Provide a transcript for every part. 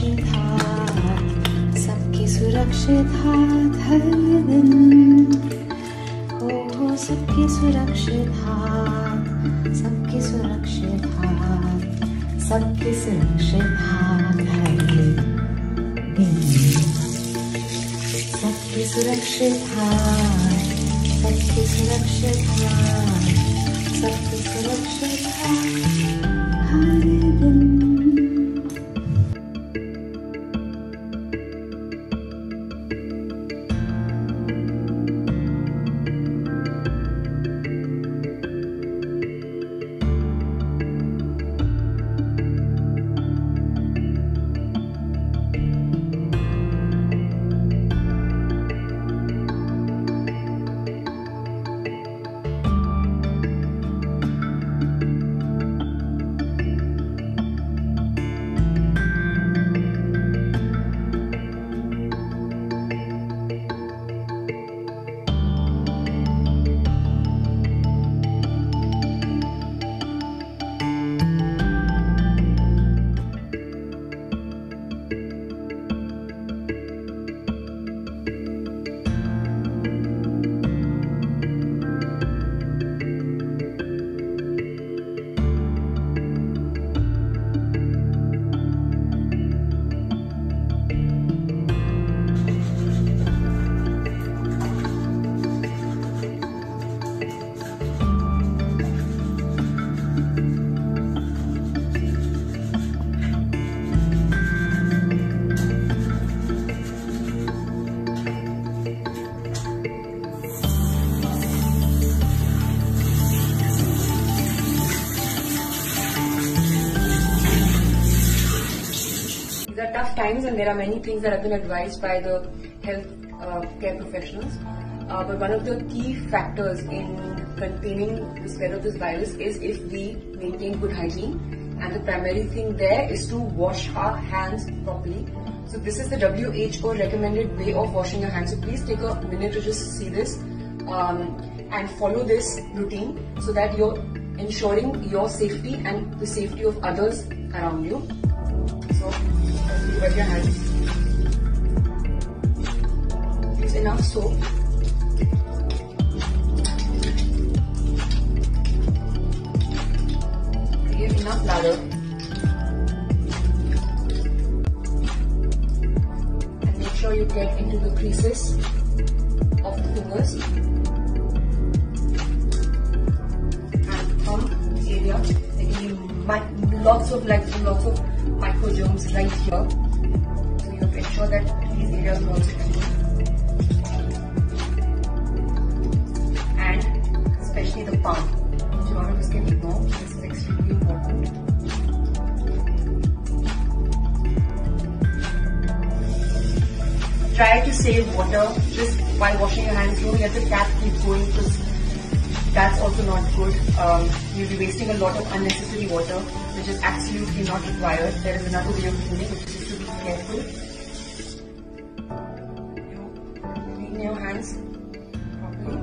सुरक्षित हाथ, सबकी सुरक्षित हाथ हर दिन। हो सबकी सुरक्षित हाथ, सबकी सुरक्षित हाथ, सबकी सुरक्षित हाथ हर दिन। सबकी सुरक्षित हाथ, सबकी सुरक्षित हाथ, सबकी सुरक्षित हाथ हर दिन। There are tough times and there are many things that have been advised by the health care professionals, but one of the key factors in containing the spread of this virus is if we maintain good hygiene, and the primary thing there is to wash our hands properly. So this is the WHO recommended way of washing your hands, so please take a minute to just see this and follow this routine so that you're ensuring your safety and the safety of others around you. So, wet your hands. Use enough soap. Give enough lather. And make sure you get into the creases of the fingers and thumb area. Again, lots of micro germs right here, so you ensure that these areas are also clean, and especially the palm, which a lot of us can ignore. This is extremely important. Try to save water just while washing your hands. Don't let the tap keep going, because that's also not good. You'll be wasting a lot of unnecessary water, which is absolutely not required. There is another way of doing it, which is to be careful. Clean your hands properly.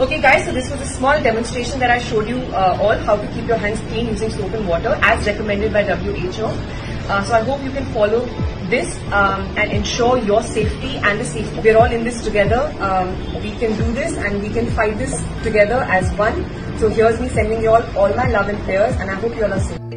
Okay guys, so this was a small demonstration that I showed you all how to keep your hands clean using soap and water as recommended by WHO. So I hope you can follow this and ensure your safety and the safety. We're all in this together. We can do this and we can fight this together as one. So here's me sending you all my love and prayers, and I hope you all are safe.